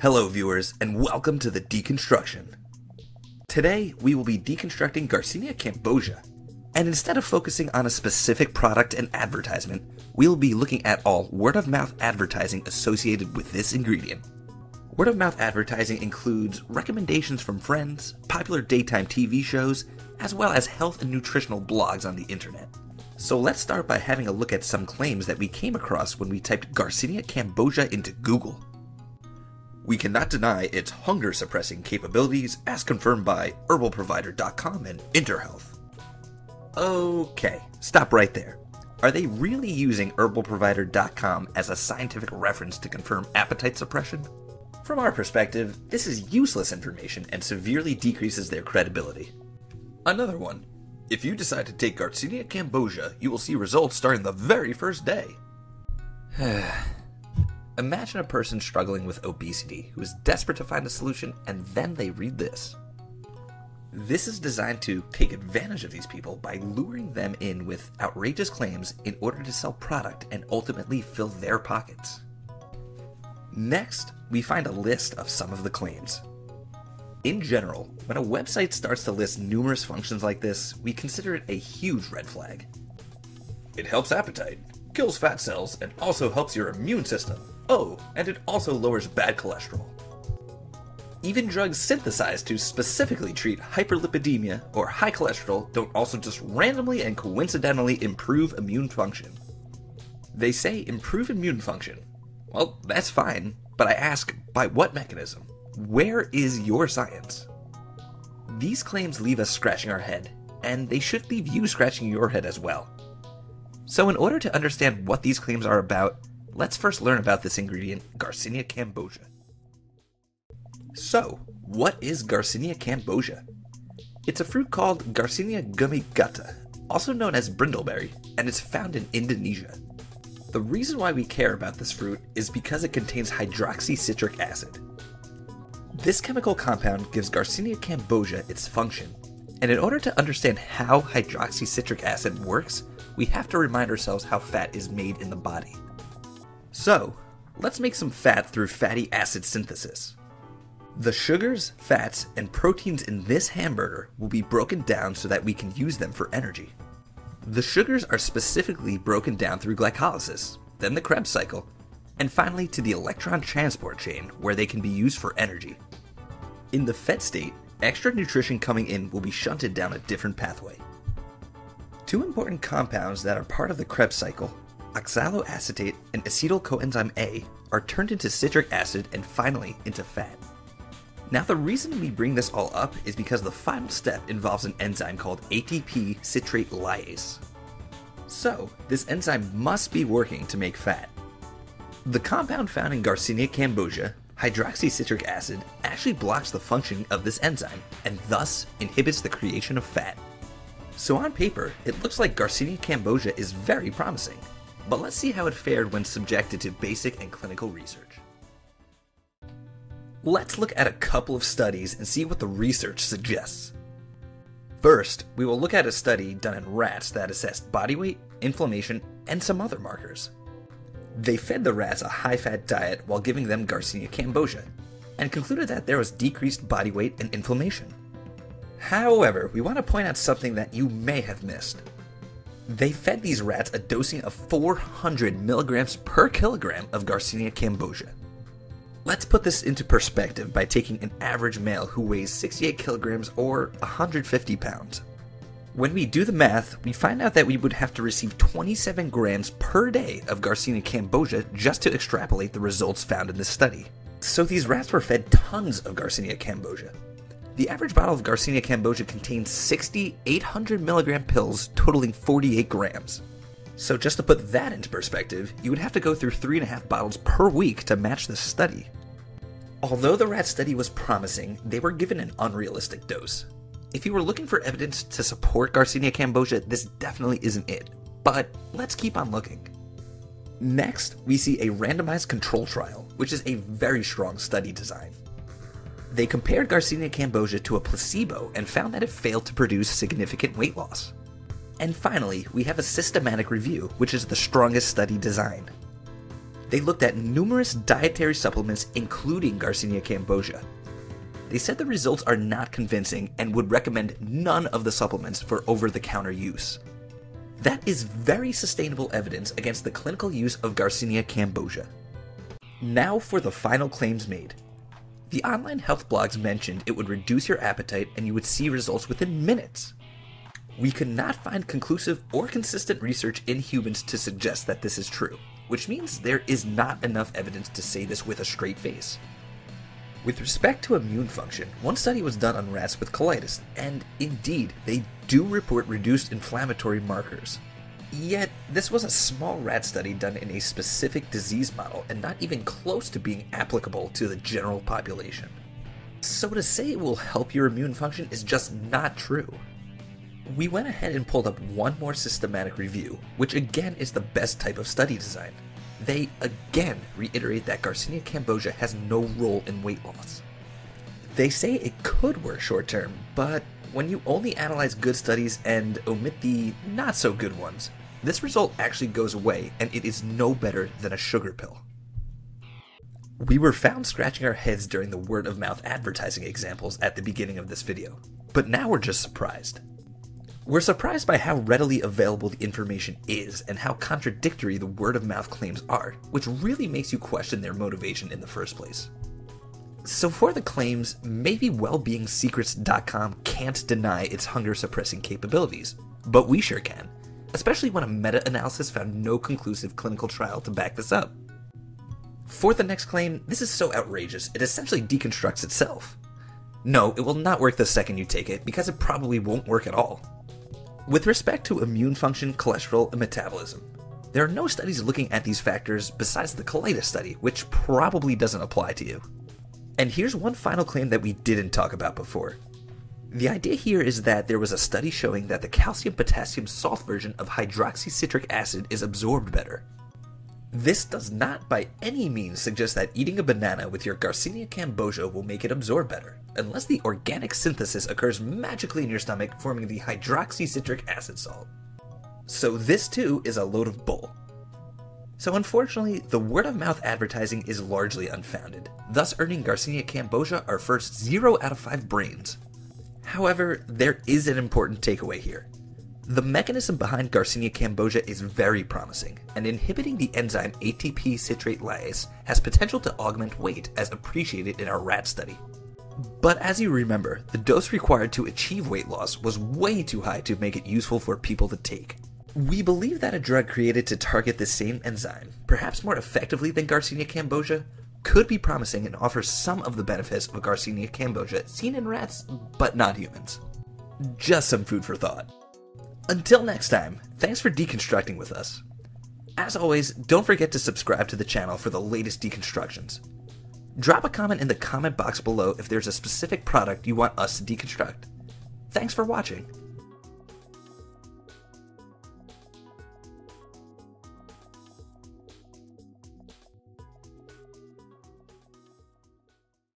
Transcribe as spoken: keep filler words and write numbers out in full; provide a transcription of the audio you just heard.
Hello viewers, and welcome to The Deconstruction. Today, we will be deconstructing Garcinia cambogia, and instead of focusing on a specific product and advertisement, we'll be looking at all word-of-mouth advertising associated with this ingredient. Word-of-mouth advertising includes recommendations from friends, popular daytime T V shows, as well as health and nutritional blogs on the internet. So let's start by having a look at some claims that we came across when we typed Garcinia cambogia into Google. We cannot deny its hunger-suppressing capabilities as confirmed by Herbal Provider dot com and InterHealth. Okay, stop right there. Are they really using Herbal Provider dot com as a scientific reference to confirm appetite suppression? From our perspective, this is useless information and severely decreases their credibility. Another one. If you decide to take Garcinia cambogia, you will see results starting the very first day. Imagine a person struggling with obesity who is desperate to find a solution, and then they read this. This is designed to take advantage of these people by luring them in with outrageous claims in order to sell product and ultimately fill their pockets. Next, we find a list of some of the claims. In general, when a website starts to list numerous functions like this, we consider it a huge red flag. It helps appetite, kills fat cells, and also helps your immune system. Oh, and it also lowers bad cholesterol. Even drugs synthesized to specifically treat hyperlipidemia or high cholesterol don't also just randomly and coincidentally improve immune function. They say improve immune function. Well, that's fine, but I ask, by what mechanism? Where is your science? These claims leave us scratching our head, and they should leave you scratching your head as well. So in order to understand what these claims are about, let's first learn about this ingredient, Garcinia cambogia. So, what is Garcinia cambogia? It's a fruit called Garcinia gummi-gutta, also known as brindleberry, and it's found in Indonesia. The reason why we care about this fruit is because it contains hydroxycitric acid. This chemical compound gives Garcinia cambogia its function, and in order to understand how hydroxycitric acid works, we have to remind ourselves how fat is made in the body. So, let's make some fat through fatty acid synthesis. The sugars, fats, and proteins in this hamburger will be broken down so that we can use them for energy. The sugars are specifically broken down through glycolysis, then the Krebs cycle, and finally to the electron transport chain where they can be used for energy. In the fed state, extra nutrition coming in will be shunted down a different pathway. Two important compounds that are part of the Krebs cycle, oxaloacetate and acetyl coenzyme A, are turned into citric acid and finally into fat. Now the reason we bring this all up is because the final step involves an enzyme called A T P citrate lyase. So this enzyme must be working to make fat. The compound found in Garcinia cambogia, hydroxycitric acid, actually blocks the functioning of this enzyme and thus inhibits the creation of fat. So on paper, it looks like Garcinia cambogia is very promising, but let's see how it fared when subjected to basic and clinical research. Let's look at a couple of studies and see what the research suggests. First, we will look at a study done in rats that assessed body weight, inflammation, and some other markers. They fed the rats a high-fat diet while giving them Garcinia cambogia, and concluded that there was decreased body weight and inflammation. However, we want to point out something that you may have missed. They fed these rats a dosing of four hundred milligrams per kilogram of Garcinia cambogia. Let's put this into perspective by taking an average male who weighs sixty-eight kilograms or one hundred fifty pounds. When we do the math, we find out that we would have to receive twenty-seven grams per day of Garcinia cambogia just to extrapolate the results found in this study. So these rats were fed tons of Garcinia cambogia. The average bottle of Garcinia cambogia contains sixty eight hundred milligram pills totaling forty-eight grams. So just to put that into perspective, you would have to go through three and a half bottles per week to match this study. Although the rat study was promising, they were given an unrealistic dose. If you were looking for evidence to support Garcinia cambogia, this definitely isn't it, but let's keep on looking. Next, we see a randomized control trial, which is a very strong study design. They compared Garcinia cambogia to a placebo and found that it failed to produce significant weight loss. And finally, we have a systematic review, which is the strongest study design. they looked at numerous dietary supplements, including Garcinia cambogia. They said the results are not convincing and would recommend none of the supplements for over-the-counter use. That is very sustainable evidence against the clinical use of Garcinia cambogia. Now for the final claims made. The online health blogs mentioned it would reduce your appetite and you would see results within minutes. We could not find conclusive or consistent research in humans to suggest that this is true, which means there is not enough evidence to say this with a straight face. With respect to immune function, one study was done on rats with colitis, and indeed, they do report reduced inflammatory markers. Yet, this was a small rat study done in a specific disease model and not even close to being applicable to the general population. So to say it will help your immune function is just not true. We went ahead and pulled up one more systematic review, which again is the best type of study design. They again reiterate that Garcinia cambogia has no role in weight loss. They say it could work short term, but when you only analyze good studies and omit the not so good ones, this result actually goes away and it is no better than a sugar pill. We were found scratching our heads during the word of mouth advertising examples at the beginning of this video, but now we're just surprised. We're surprised by how readily available the information is and how contradictory the word-of-mouth claims are, which really makes you question their motivation in the first place. So for the claims, maybe Wellbeing Secrets dot com can't deny its hunger-suppressing capabilities, but we sure can, especially when a meta-analysis found no conclusive clinical trial to back this up. For the next claim, this is so outrageous, it essentially deconstructs itself. No, it will not work the second you take it, because it probably won't work at all. With respect to immune function, cholesterol, and metabolism, there are no studies looking at these factors besides the colitis study, which probably doesn't apply to you. And here's one final claim that we didn't talk about before. The idea here is that there was a study showing that the calcium-potassium salt version of hydroxycitric acid is absorbed better. This does not by any means suggest that eating a banana with your Garcinia cambogia will make it absorb better, unless the organic synthesis occurs magically in your stomach, forming the hydroxycitric acid salt. So this too is a load of bull. So unfortunately, the word-of-mouth advertising is largely unfounded, thus earning Garcinia cambogia our first zero out of five brains. However, there is an important takeaway here. The mechanism behind Garcinia cambogia is very promising, and inhibiting the enzyme A T P citrate lyase has potential to augment weight as appreciated in our rat study. But as you remember, the dose required to achieve weight loss was way too high to make it useful for people to take. We believe that a drug created to target this same enzyme, perhaps more effectively than Garcinia cambogia, could be promising and offers some of the benefits of Garcinia cambogia seen in rats, but not humans. Just some food for thought. Until next time, thanks for deconstructing with us. As always, don't forget to subscribe to the channel for the latest deconstructions. Drop a comment in the comment box below if there's a specific product you want us to deconstruct. Thanks for watching.